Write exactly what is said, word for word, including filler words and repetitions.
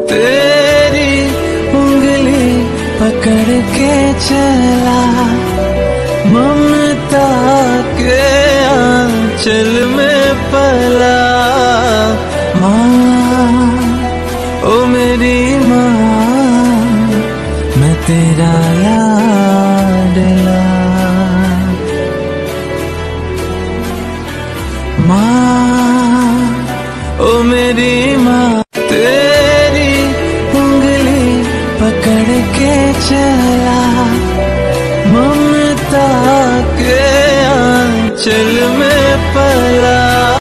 तेरी उंगली पकड़ के चला, ममता के आंचल में पला। माँ, ओ मेरी माँ, मैं तेरा लाडला। माँ, ओ मेरी माँ, पकड़ के चला, ममता के आंचल में पला।